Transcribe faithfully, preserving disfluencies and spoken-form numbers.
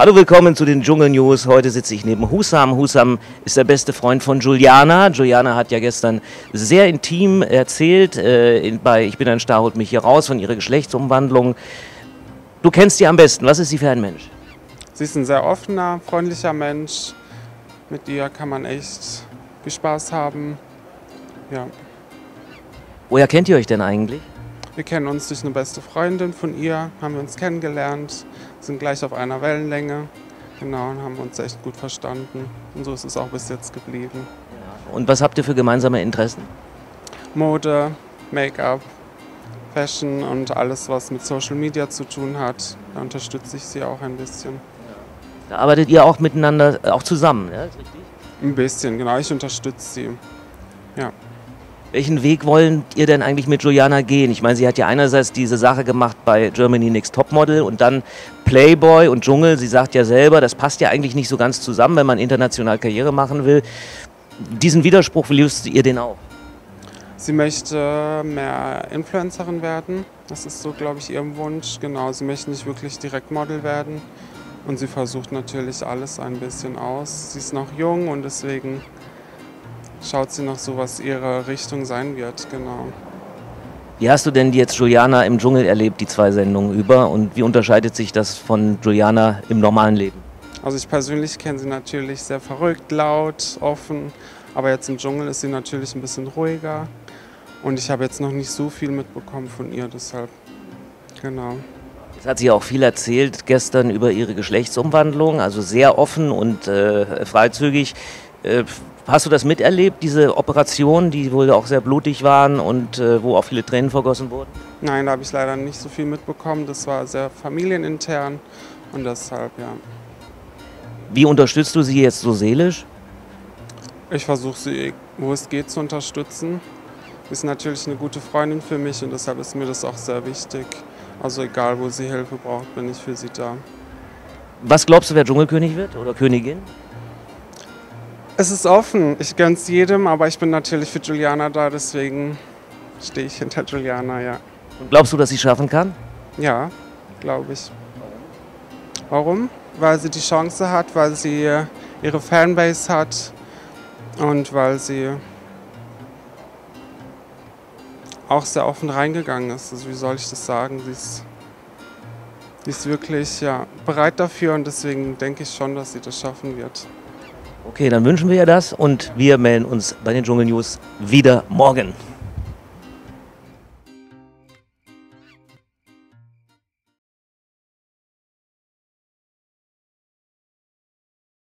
Hallo, willkommen zu den Dschungel-News. Heute sitze ich neben Husum. Husum ist der beste Freund von Giuliana. Giuliana hat ja gestern sehr intim erzählt äh, in, bei Ich bin ein Star, holt mich hier raus von ihrer Geschlechtsumwandlung. Du kennst sie am besten. Was ist sie für ein Mensch? Sie ist ein sehr offener, freundlicher Mensch. Mit ihr kann man echt viel Spaß haben. Ja. Woher kennt ihr euch denn eigentlich? Wir kennen uns durch eine beste Freundin von ihr, haben wir uns kennengelernt, sind gleich auf einer Wellenlänge, genau, und haben uns echt gut verstanden. Und so ist es auch bis jetzt geblieben. Und was habt ihr für gemeinsame Interessen? Mode, Make-up, Fashion und alles, was mit Social Media zu tun hat. Da unterstütze ich sie auch ein bisschen. Da arbeitet ihr auch miteinander, auch zusammen, ja? Ist richtig? Ein bisschen, genau. Ich unterstütze sie, ja. Welchen Weg wollt ihr denn eigentlich mit Giuliana gehen? Ich meine, sie hat ja einerseits diese Sache gemacht bei Germany Next Topmodel und dann Playboy und Dschungel. Sie sagt ja selber, das passt ja eigentlich nicht so ganz zusammen, wenn man international Karriere machen will. Diesen Widerspruch, löst ihr den auf? Sie möchte mehr Influencerin werden. Das ist so, glaube ich, ihr Wunsch. Genau, sie möchte nicht wirklich direkt Model werden. Und sie versucht natürlich alles ein bisschen aus. Sie ist noch jung und deswegen schaut sie noch so, was ihre Richtung sein wird, genau. Wie hast du denn jetzt Giuliana im Dschungel erlebt, die zwei Sendungen über? Und wie unterscheidet sich das von Giuliana im normalen Leben? Also ich persönlich kenne sie natürlich sehr verrückt, laut, offen. Aber jetzt im Dschungel ist sie natürlich ein bisschen ruhiger. Und ich habe jetzt noch nicht so viel mitbekommen von ihr, deshalb, genau. Jetzt hat sie auch viel erzählt gestern über ihre Geschlechtsumwandlung, also sehr offen und äh, freizügig. Äh, Hast du das miterlebt, diese Operationen, die wohl auch sehr blutig waren und äh, wo auch viele Tränen vergossen wurden? Nein, da habe ich leider nicht so viel mitbekommen. Das war sehr familienintern und deshalb, ja. Wie unterstützt du sie jetzt so seelisch? Ich versuche sie, wo es geht, zu unterstützen. Sie ist natürlich eine gute Freundin für mich und deshalb ist mir das auch sehr wichtig. Also egal, wo sie Hilfe braucht, bin ich für sie da. Was glaubst du, wer Dschungelkönig wird oder Königin? Es ist offen, ich gönn's jedem, aber ich bin natürlich für Giuliana da, deswegen stehe ich hinter Giuliana, ja. Und glaubst du, dass sie es schaffen kann? Ja, glaube ich. Warum? Weil sie die Chance hat, weil sie ihre Fanbase hat und weil sie auch sehr offen reingegangen ist. Also wie soll ich das sagen? Sie ist, sie ist wirklich, ja, bereit dafür und deswegen denke ich schon, dass sie das schaffen wird. Okay, dann wünschen wir ihr das und wir melden uns bei den Dschungel-News wieder morgen.